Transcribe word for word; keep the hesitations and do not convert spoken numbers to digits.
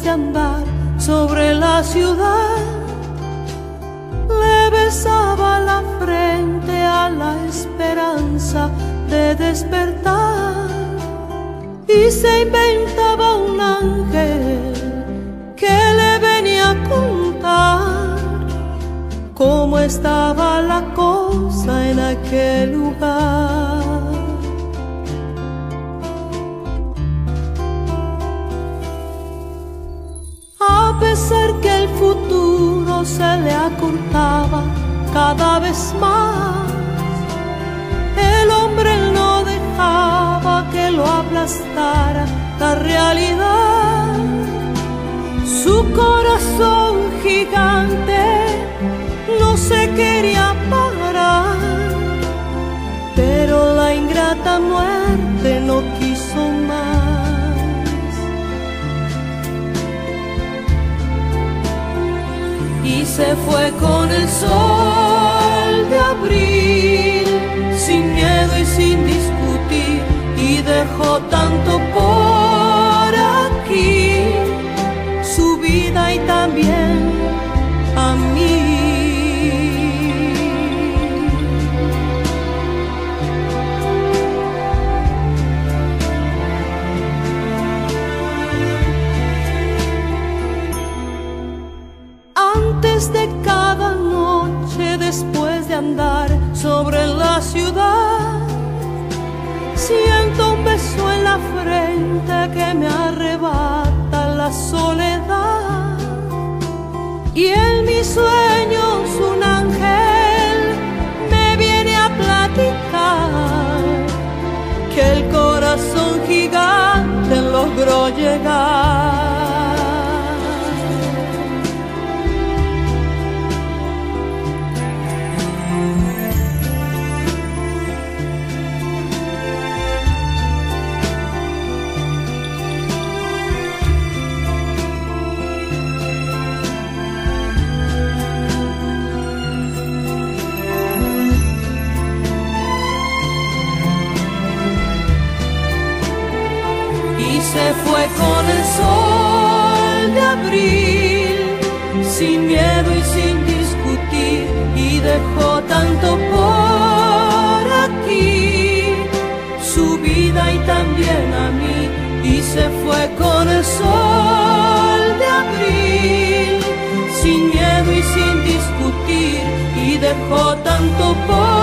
antes de andar sobre la ciudad, le besaba la frente a la esperanza de despertar, y se inventaba un ángel que le venía a contar cómo estaba la cosa en aquel lugar. A pesar que el futuro se le acortaba cada vez más, el hombre no dejaba que lo aplastara la realidad. Su corazón gigante no se quería parar, pero la ingrata muerte no quiso más. Y se fue con el sol de abril, sin miedo y sin discutir, y dejó tanto por aquí, su vida y también a mí. Antes de cada noche, después de andar sobre la ciudad, siento un beso en la frente que me arrebata la soledad, y en mis sueños un ángel me viene a platicar que el corazón gigante logró llegar. Se fue con el sol de abril, sin miedo y sin discutir, y dejó tanto por aquí, su vida y también a mí. Y se fue con el sol de abril, sin miedo y sin discutir, y dejó tanto por